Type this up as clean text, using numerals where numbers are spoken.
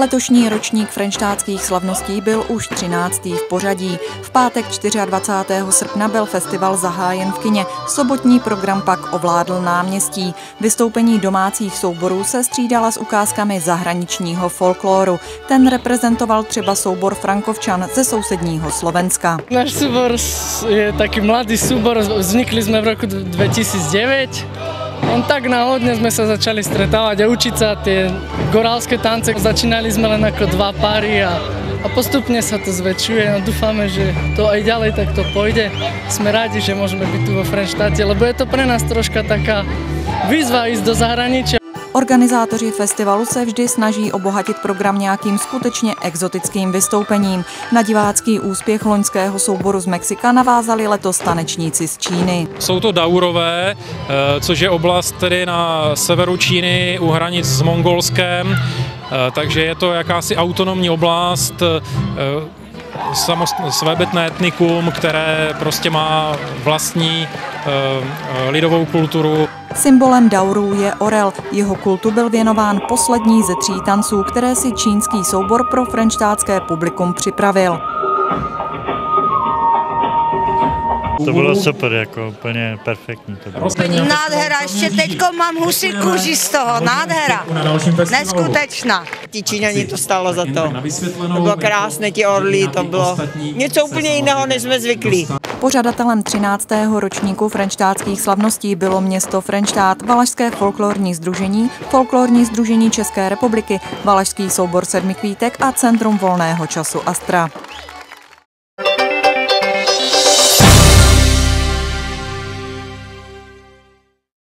Letošní ročník frenštátských slavností byl už 13. v pořadí. V pátek 24. srpna byl festival zahájen v kině, sobotní program pak ovládl náměstí. Vystoupení domácích souborů se střídala s ukázkami zahraničního folklóru. Ten reprezentoval třeba soubor Frankovčan ze sousedního Slovenska. Náš soubor je taký mladý soubor, vznikli jsme v roku 2009. On tak náhodne sme sa začali stretávať a učiť sa tie gorálske tance. Začínali sme len ako dva páry a postupne sa to zväčšuje. No, dúfame, že to aj ďalej takto pôjde. Sme rádi, že môžeme byť tu vo Frenštáte, lebo je to pre nás troška taká výzva ísť do zahraničia. Organizátoři festivalu se vždy snaží obohatit program nějakým skutečně exotickým vystoupením. Na divácký úspěch loňského souboru z Mexika navázali letos tanečníci z Číny. Jsou to Daurové, což je oblast tedy na severu Číny u hranic s Mongolskem, takže je to jakási autonomní oblast, svébytné etnikum, které prostě má vlastní lidovou kulturu. Symbolem Daurů je orel. Jeho kultu byl věnován poslední ze tří tanců, které si čínský soubor pro frenštátské publikum připravil. To bylo super, jako úplně perfektní. To bylo. Nádhera, ještě teďko mám husí kůži z toho, nádhera, neskutečná. Ti Číňani to stálo za to, to bylo krásné, ti orlí, to bylo něco úplně jiného, než jsme zvyklí. Pořadatelem 13. ročníku frenštátských slavností bylo město Frenštát, Valašské folklorní sdružení, Folklorní sdružení České republiky, Valašský soubor sedmi kvítek a Centrum volného času Astra.